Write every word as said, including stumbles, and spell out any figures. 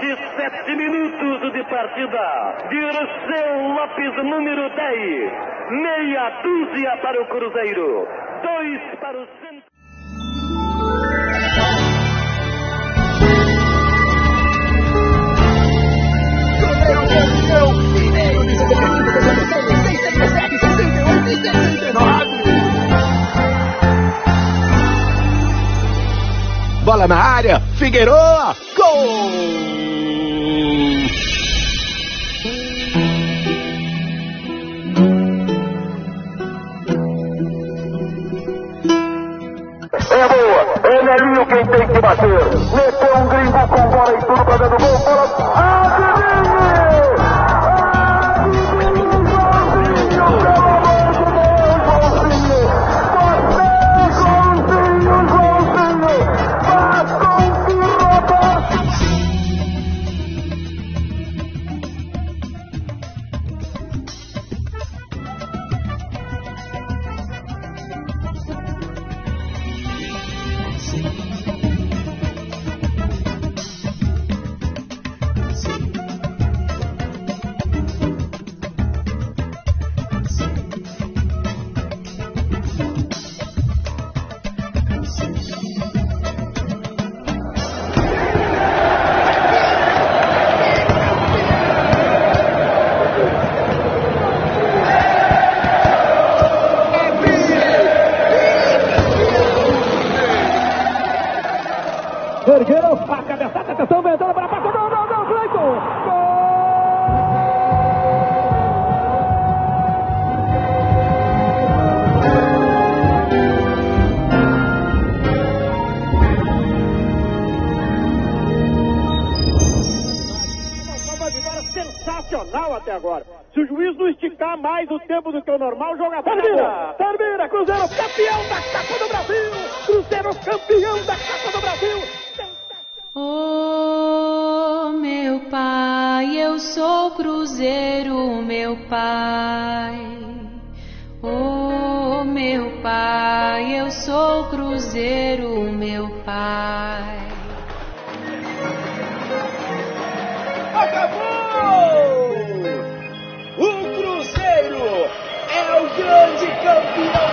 vinte e sete minutos de partida. Dirceu Lopes, número dez. Meia dúzia para o Cruzeiro. Dois para o centro. Bola na área, Figueiroa, gol! É boa, é Nelinho quem tem que bater. Meteu um gringo com bola e tudo pra dentro do gol. Bola, Adrilinho! Adrilinho, pelo amor de Deus, golzinho! Você, golzinho, golzinho! Faz com ergueu, a cabeçada, atenção, vem entrando para a pasta, não, não, não, Cleiton! Gol! Uma vitória sensacional até agora. Se o juiz não esticar mais o tempo do que o normal, o jogador... Termina! Termina! Cruzeiro campeão da Copa do Brasil! Cruzeiro campeão da Copa do Brasil! Eu sou Cruzeiro, meu pai. Oh, meu pai, eu sou Cruzeiro, meu pai. Acabou! O Cruzeiro é o grande campeão.